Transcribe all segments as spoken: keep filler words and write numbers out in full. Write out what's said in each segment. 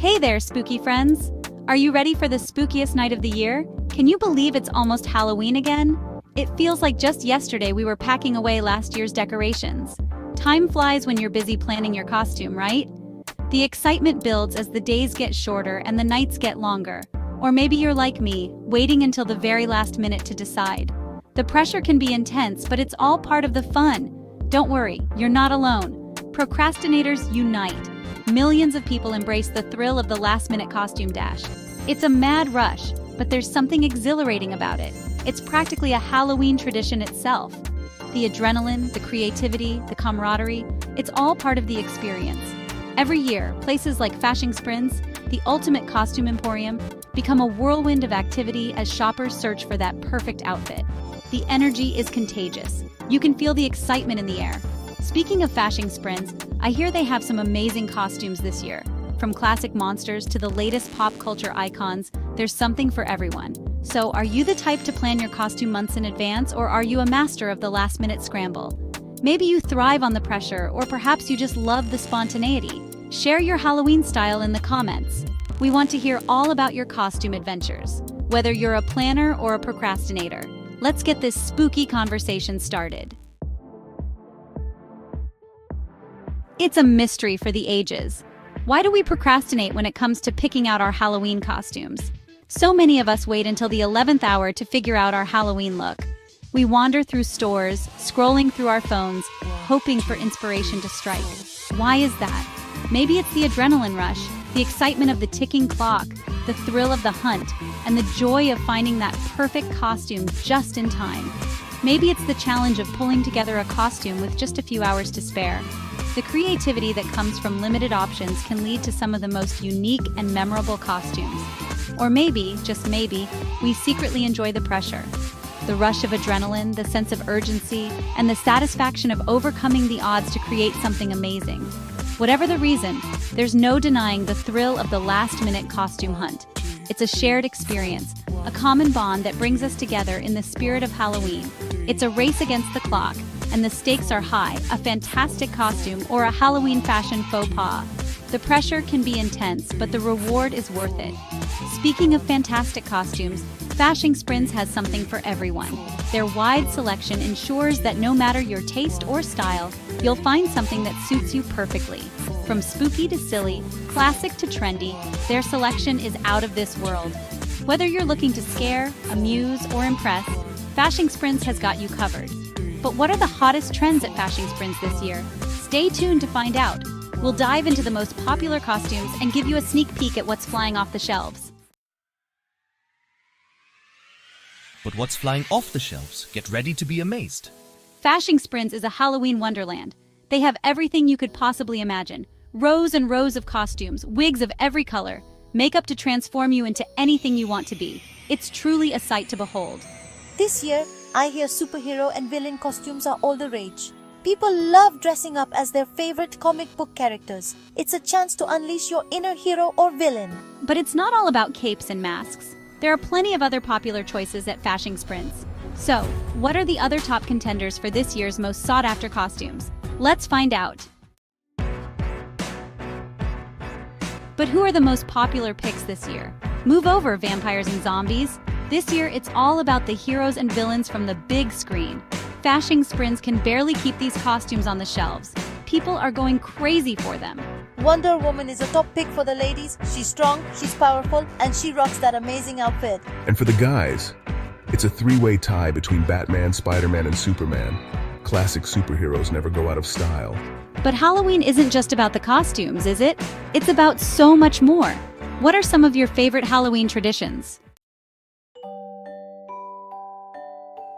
Hey there, spooky friends! Are you ready for the spookiest night of the year? Can you believe it's almost Halloween again? It feels like just yesterday we were packing away last year's decorations. Time flies when you're busy planning your costume, right? The excitement builds as the days get shorter and the nights get longer. Or maybe you're like me, waiting until the very last minute to decide. The pressure can be intense, but it's all part of the fun. Don't worry, you're not alone. Procrastinators unite. Millions of people embrace the thrill of the last-minute costume dash. It's a mad rush, but there's something exhilarating about it. It's practically a Halloween tradition itself. The adrenaline, the creativity, the camaraderie, it's all part of the experience. Every year, places like Faschingsprinz, the ultimate costume emporium, become a whirlwind of activity as shoppers search for that perfect outfit. The energy is contagious. You can feel the excitement in the air. Speaking of Faschingsprinz, I hear they have some amazing costumes this year. From classic monsters to the latest pop culture icons, there's something for everyone. So are you the type to plan your costume months in advance, or are you a master of the last-minute scramble? Maybe you thrive on the pressure, or perhaps you just love the spontaneity. Share your Halloween style in the comments. We want to hear all about your costume adventures, whether you're a planner or a procrastinator. Let's get this spooky conversation started. It's a mystery for the ages. Why do we procrastinate when it comes to picking out our Halloween costumes? So many of us wait until the eleventh hour to figure out our Halloween look. We wander through stores, scrolling through our phones, hoping for inspiration to strike. Why is that? Maybe it's the adrenaline rush, the excitement of the ticking clock, the thrill of the hunt, and the joy of finding that perfect costume just in time. Maybe it's the challenge of pulling together a costume with just a few hours to spare. The creativity that comes from limited options can lead to some of the most unique and memorable costumes. Or maybe, just maybe, we secretly enjoy the pressure. The rush of adrenaline, the sense of urgency, and the satisfaction of overcoming the odds to create something amazing. Whatever the reason, there's no denying the thrill of the last-minute costume hunt. It's a shared experience, a common bond that brings us together in the spirit of Halloween. It's a race against the clock, and the stakes are high: a fantastic costume or a Halloween fashion faux pas. The pressure can be intense, but the reward is worth it. Speaking of fantastic costumes, Faschingsprinz has something for everyone. Their wide selection ensures that no matter your taste or style, you'll find something that suits you perfectly. From spooky to silly, classic to trendy, their selection is out of this world. Whether you're looking to scare, amuse, or impress, Faschingsprinz has got you covered. But what are the hottest trends at Faschingsprinz this year? Stay tuned to find out. We'll dive into the most popular costumes and give you a sneak peek at what's flying off the shelves. But what's flying off the shelves? Get ready to be amazed. Faschingsprinz is a Halloween wonderland. They have everything you could possibly imagine. Rows and rows of costumes, wigs of every color, makeup to transform you into anything you want to be. It's truly a sight to behold. This year, I hear superhero and villain costumes are all the rage. People love dressing up as their favorite comic book characters. It's a chance to unleash your inner hero or villain. But it's not all about capes and masks. There are plenty of other popular choices at Faschingsprinz. So, what are the other top contenders for this year's most sought-after costumes? Let's find out. But who are the most popular picks this year? Move over, vampires and zombies. This year, it's all about the heroes and villains from the big screen. Faschingsprinz can barely keep these costumes on the shelves. People are going crazy for them. Wonder Woman is a top pick for the ladies. She's strong, she's powerful, and she rocks that amazing outfit. And for the guys, it's a three-way tie between Batman, Spider-Man, and Superman. Classic superheroes never go out of style. But Halloween isn't just about the costumes, is it? It's about so much more. What are some of your favorite Halloween traditions?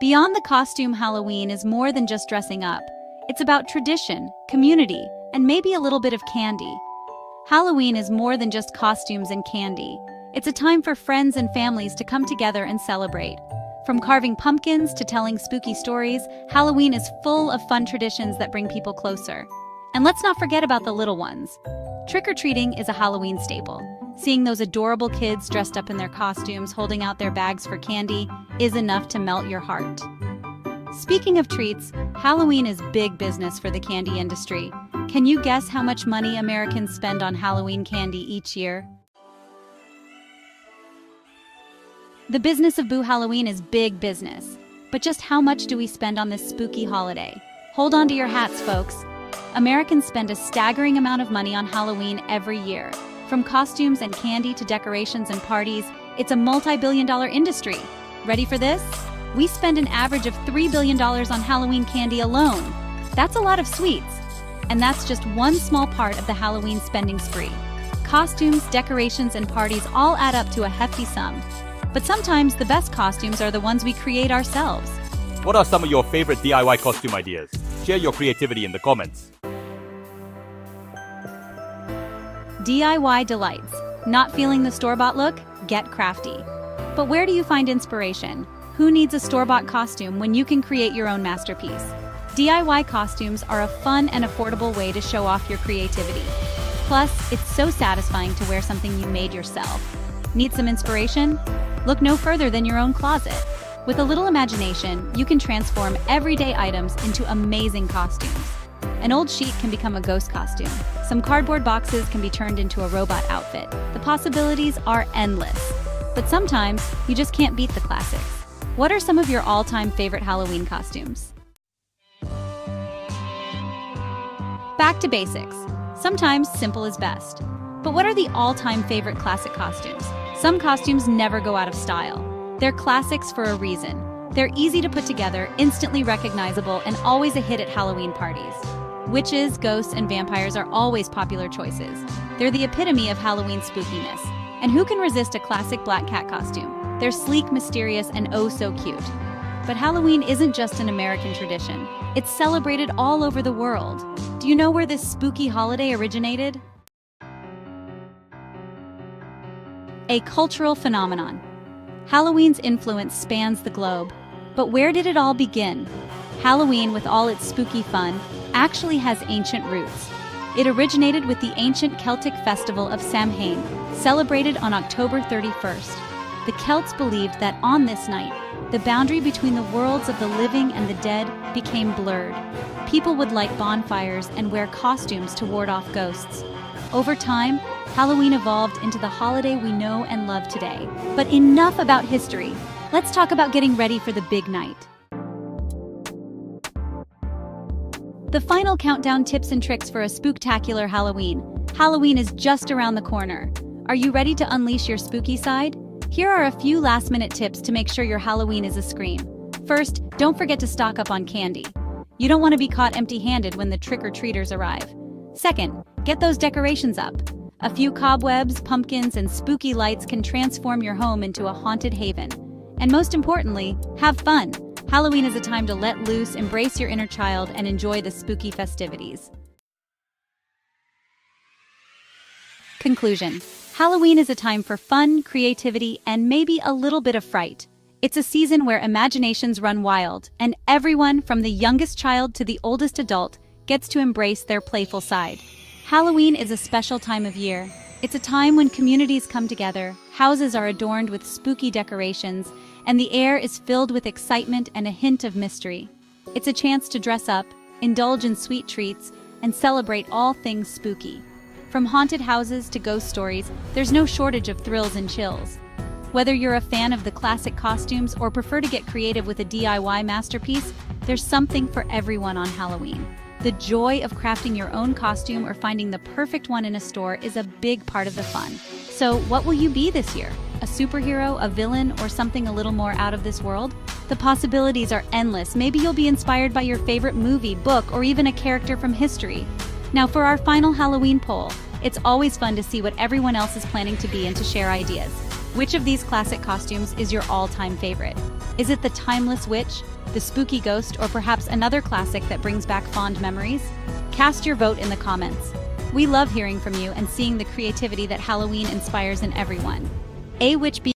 Beyond the costume, Halloween is more than just dressing up. It's about tradition, community, and maybe a little bit of candy. Halloween is more than just costumes and candy. It's a time for friends and families to come together and celebrate. From carving pumpkins to telling spooky stories, Halloween is full of fun traditions that bring people closer. And let's not forget about the little ones. Trick-or-treating is a Halloween staple. Seeing those adorable kids dressed up in their costumes holding out their bags for candy is enough to melt your heart. Speaking of treats, Halloween is big business for the candy industry. Can you guess how much money Americans spend on Halloween candy each year? The business of Boo Halloween is big business. But just how much do we spend on this spooky holiday? Hold on to your hats, folks. Americans spend a staggering amount of money on Halloween every year. From costumes and candy to decorations and parties, it's a multi-billion dollar industry. Ready for this? We spend an average of three billion dollars on Halloween candy alone. That's a lot of sweets. And that's just one small part of the Halloween spending spree. Costumes, decorations, and parties all add up to a hefty sum. But sometimes the best costumes are the ones we create ourselves. What are some of your favorite D I Y costume ideas? Share your creativity in the comments. D I Y delights. Not feeling the store-bought look? Get crafty. But where do you find inspiration? Who needs a store-bought costume when you can create your own masterpiece? D I Y costumes are a fun and affordable way to show off your creativity. Plus, it's so satisfying to wear something you made yourself. Need some inspiration? Look no further than your own closet. With a little imagination, you can transform everyday items into amazing costumes. An old sheet can become a ghost costume. Some cardboard boxes can be turned into a robot outfit. The possibilities are endless. But sometimes, you just can't beat the classics. What are some of your all-time favorite Halloween costumes? Back to basics. Sometimes simple is best. But what are the all-time favorite classic costumes? Some costumes never go out of style. They're classics for a reason. They're easy to put together, instantly recognizable, and always a hit at Halloween parties. Witches, ghosts, and vampires are always popular choices. They're the epitome of Halloween spookiness. And who can resist a classic black cat costume? They're sleek, mysterious, and oh so cute. But Halloween isn't just an American tradition. It's celebrated all over the world. Do you know where this spooky holiday originated? A cultural phenomenon. Halloween's influence spans the globe, but where did it all begin? Halloween, with all its spooky fun, actually has ancient roots. It originated with the ancient Celtic festival of Samhain, celebrated on October thirty-first. The Celts believed that on this night, the boundary between the worlds of the living and the dead became blurred. People would light bonfires and wear costumes to ward off ghosts. Over time, Halloween evolved into the holiday we know and love today. But enough about history. Let's talk about getting ready for the big night. The final countdown tips and tricks for a spooktacular Halloween. Halloween is just around the corner. Are you ready to unleash your spooky side? Here are a few last-minute tips to make sure your Halloween is a scream. First, don't forget to stock up on candy. You don't want to be caught empty-handed when the trick-or-treaters arrive. Second, get those decorations up. A few cobwebs, pumpkins, and spooky lights can transform your home into a haunted haven. And most importantly, have fun. Halloween is a time to let loose, embrace your inner child, and enjoy the spooky festivities. Conclusion. Halloween is a time for fun, creativity, and maybe a little bit of fright. It's a season where imaginations run wild, and everyone, from the youngest child to the oldest adult, gets to embrace their playful side. Halloween is a special time of year. It's a time when communities come together, houses are adorned with spooky decorations, and the air is filled with excitement and a hint of mystery. It's a chance to dress up, indulge in sweet treats, and celebrate all things spooky. From haunted houses to ghost stories, there's no shortage of thrills and chills. Whether you're a fan of the classic costumes or prefer to get creative with a D I Y masterpiece, there's something for everyone on Halloween. The joy of crafting your own costume or finding the perfect one in a store is a big part of the fun. So what will you be this year? A superhero, a villain, or something a little more out of this world? The possibilities are endless. Maybe you'll be inspired by your favorite movie, book, or even a character from history. Now for our final Halloween poll. It's always fun to see what everyone else is planning to be and to share ideas. Which of these classic costumes is your all-time favorite? Is it the timeless witch, the spooky ghost, or perhaps another classic that brings back fond memories? Cast your vote in the comments. We love hearing from you and seeing the creativity that Halloween inspires in everyone. A witch be